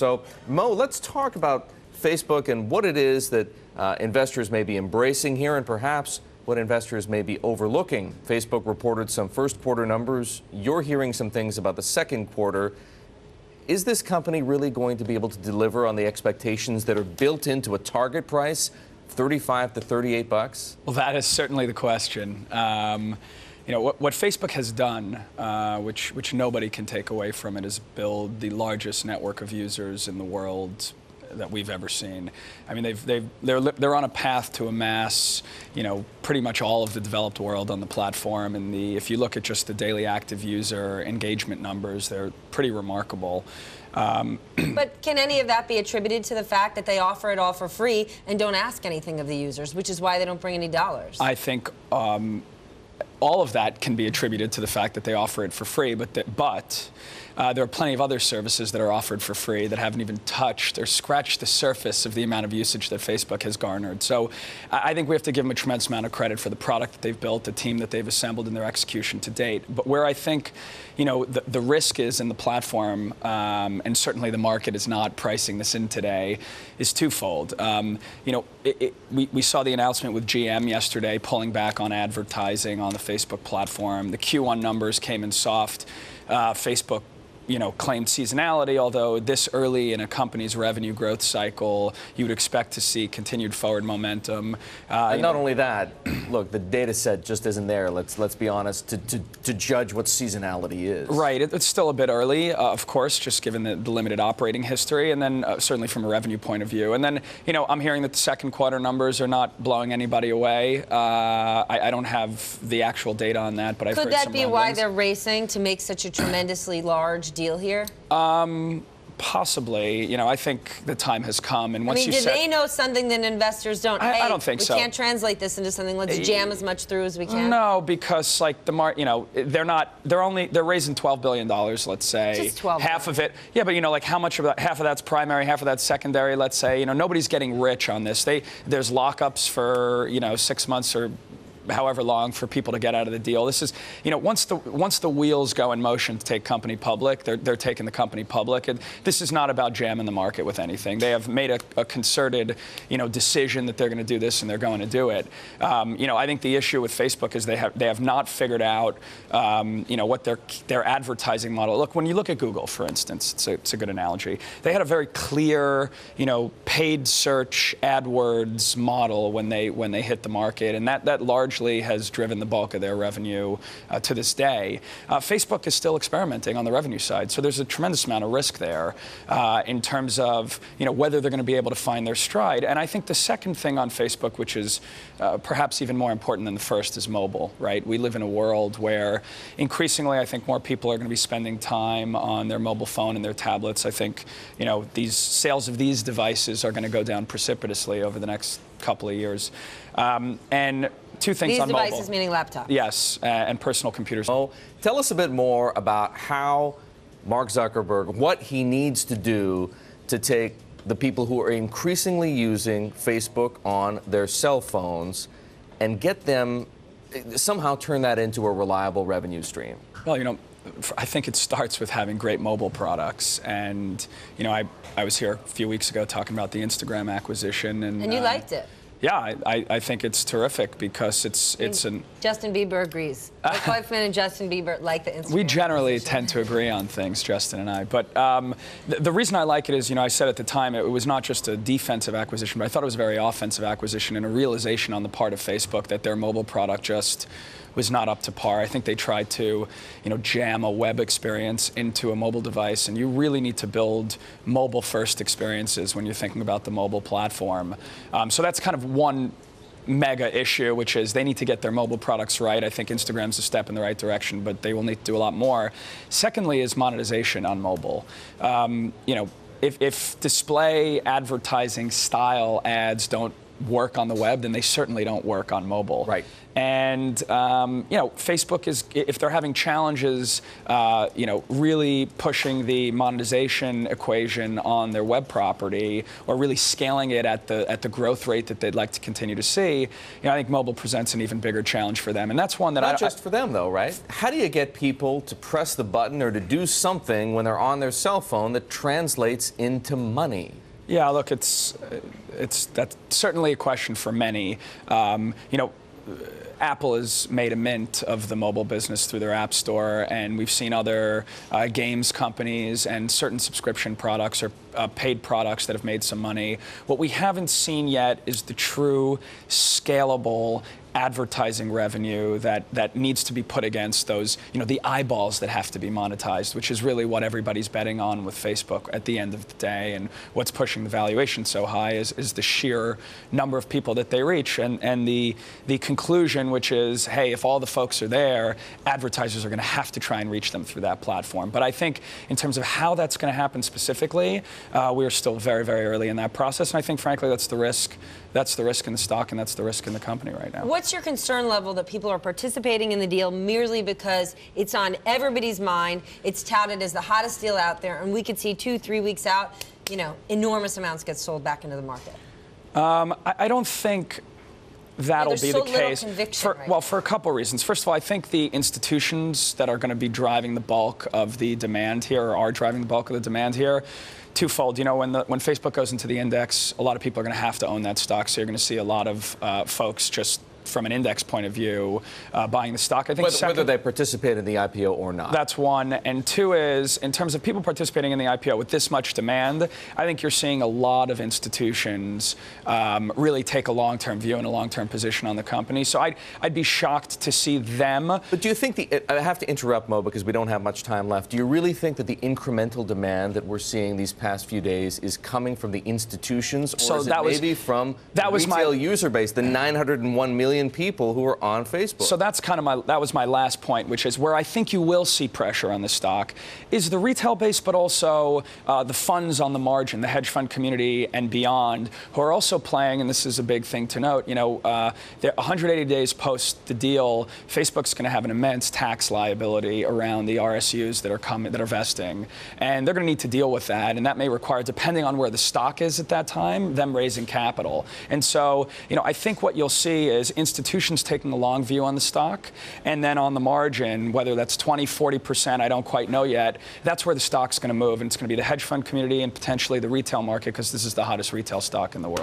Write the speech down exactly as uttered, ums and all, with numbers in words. So, Mo, let's talk about Facebook and what it is that uh, investors may be embracing here and perhaps what investors may be overlooking. Facebook reported some first quarter numbers. You're hearing some things about the second quarter. Is this company really going to be able to deliver on the expectations that are built into a target price, thirty-five to thirty-eight bucks? Well, that is certainly the question. Um, You know, what, what Facebook has done, uh, which, which nobody can take away from it, is build the largest network of users in the world that we've ever seen. I mean, they've, they've, they're, they're on a path to amass, you know, pretty much all of the developed world on the platform. And the, if you look at just the daily active user engagement numbers, they're pretty remarkable. Um, but can any of that be attributed to the fact that they offer it all for free and don't ask anything of the users, which is why they don't bring any dollars? I think... Um, All of that can be attributed to the fact that they offer it for free, but, that, but uh, there are plenty of other services that are offered for free that haven't even touched or scratched the surface of the amount of usage that Facebook has garnered. So I think we have to give them a tremendous amount of credit for the product that they've built, the team that they've assembled, and their execution to date. But where I think, you know, the, the risk is in the platform, um, and certainly the market is not pricing this in today, is twofold. Um, you know, it, it, we, we saw the announcement with G M yesterday pulling back on advertising on the Facebook platform. The Q one numbers came in soft. Uh, Facebook, you know, claimed seasonality, although this early in a company's revenue growth cycle, you would expect to see continued forward momentum. Uh, and not know. only that, look, the data set just isn't there, let's let's be honest, to, to, to judge what seasonality is. Right, it, it's still a bit early, uh, of course, just given the, the limited operating history, and then uh, certainly from a revenue point of view. And then, you know, I'm hearing that the second quarter numbers are not blowing anybody away. Uh, I, I don't have the actual data on that, but I've heard some rumblings. Could that be why they're racing to make such a tremendously large deal? deal here? Um, possibly. You know, I think the time has come. And once I mean, you do set... they know something that investors don't? I, hey, I don't think we so. We can't translate this into something. Let's uh, jam as much through as we can. No, because like the mar, you know, they're not. They're only. They're raising twelve billion dollars. Let's say just twelve. Half of it. Yeah, but you know, like how much of that? Half of that's primary. Half of that's secondary. Let's say. You know, nobody's getting rich on this. They there's lockups for you know six months or however long for people to get out of the deal. This is, you know, once the once the wheels go in motion to take company public, they're, they're taking the company public. And this is not about jamming the market with anything. They have made a, a concerted, you know, decision that they're going to do this and they're going to do it. Um, you know, I think the issue with Facebook is they have they have not figured out, um, you know, what their their advertising model. Look, when you look at Google, for instance, it's a, it's a good analogy. They had a very clear, you know, paid search AdWords model when they when they hit the market, and that that large has driven the bulk of their revenue uh, to this day. Uh, Facebook is still experimenting on the revenue side, so there's a tremendous amount of risk there uh, in terms of you know whether they're going to be able to find their stride. And I think the second thing on Facebook, which is uh, perhaps even more important than the first, is mobile. Right? We live in a world where increasingly, I think more people are going to be spending time on their mobile phone and their tablets. I think you know these sales of these devices are going to go down precipitously over the next couple of years, um, and. Two things These on devices mobile. Meaning laptops. Yes, uh, and personal computers. Oh, tell us a bit more about how Mark Zuckerberg, what he needs to do to take the people who are increasingly using Facebook on their cell phones and get them, somehow turn that into a reliable revenue stream. Well, you know, I think it starts with having great mobile products. And, you know, I, I was here a few weeks ago talking about the Instagram acquisition. And, and you uh, liked it. Yeah, I, I think it's terrific because it's it's an Justin Bieber agrees. My boyfriend and Justin Bieber like the Instagram. We generally tend to agree on things, Justin and I. But um, the, the reason I like it is, you know, I said at the time it, it was not just a defensive acquisition, but I thought it was a very offensive acquisition and a realization on the part of Facebook that their mobile product just was not up to par. I think they tried to, you know, jam a web experience into a mobile device, and you really need to build mobile-first experiences when you're thinking about the mobile platform. Um, so that's kind of one mega issue, which is they need to get their mobile products right. I think Instagram's a step in the right direction, but they will need to do a lot more. Secondly is monetization on mobile. Um, you know, if, if display advertising style ads don't work on the web, then they certainly don't work on mobile. Right. And um, you know, Facebook is, if they're having challenges, uh, you know, really pushing the monetization equation on their web property, or really scaling it at the at the growth rate that they'd like to continue to see. You know, I think mobile presents an even bigger challenge for them, and that's one that not I, just I, for them though, right? How do you get people to press the button or to do something when they're on their cell phone that translates into money? Yeah, look, it's it's that's certainly a question for many. Um, you know. Apple has made a mint of the mobile business through their app store, and we've seen other uh, games companies and certain subscription products or uh, paid products that have made some money. What we haven't seen yet is the true scalable advertising revenue that that needs to be put against those, you know, the eyeballs that have to be monetized, which is really what everybody's betting on with Facebook at the end of the day, and what's pushing the valuation so high is is the sheer number of people that they reach, and and the the conclusion, which is, hey, if all the folks are there, advertisers are going to have to try and reach them through that platform. But I think in terms of how that's going to happen specifically, uh, we're still very very early in that process, and I think frankly that's the risk. That's the risk in the stock, and that's the risk in the company right now. What's your concern level that people are participating in the deal merely because it's on everybody's mind, it's touted as the hottest deal out there, and we could see two, three weeks out, you know, enormous amounts get sold back into the market? Um, I, I don't think that'll yeah, be so the case. For, right well, now. for a couple reasons. First of all, I think the institutions that are going to be driving the bulk of the demand here, or are driving the bulk of the demand here, twofold. You know, when the, when Facebook goes into the index, a lot of people are going to have to own that stock, so you're going to see a lot of uh, folks just from an index point of view uh, buying the stock. I think whether, second, whether they participate in the I P O or not. That's one. And two is, in terms of people participating in the I P O with this much demand, I think you're seeing a lot of institutions um, really take a long-term view and a long-term position on the company. So I'd, I'd be shocked to see them. But do you think the, I have to interrupt, Mo, because we don't have much time left. Do you really think that the incremental demand that we're seeing these past few days is coming from the institutions, or so is that it was, maybe from that the was retail my, user base, the nine hundred one million people who are on Facebook? So that's kind of my, that was my last point, which is where I think you will see pressure on the stock is the retail base, but also uh, the funds on the margin, the hedge fund community and beyond, who are also playing, and this is a big thing to note, you know, uh, one hundred eighty days post the deal, Facebook's going to have an immense tax liability around the R S Us that are coming, that are vesting, and they're going to need to deal with that, and that may require, depending on where the stock is at that time, them raising capital. And so, you know, I think what you'll see is institutions taking a long view on the stock, and then on the margin, whether that's twenty, forty percent, I don't quite know yet, that's where the stock's going to move, and it's going to be the hedge fund community and potentially the retail market, because this is the hottest retail stock in the world.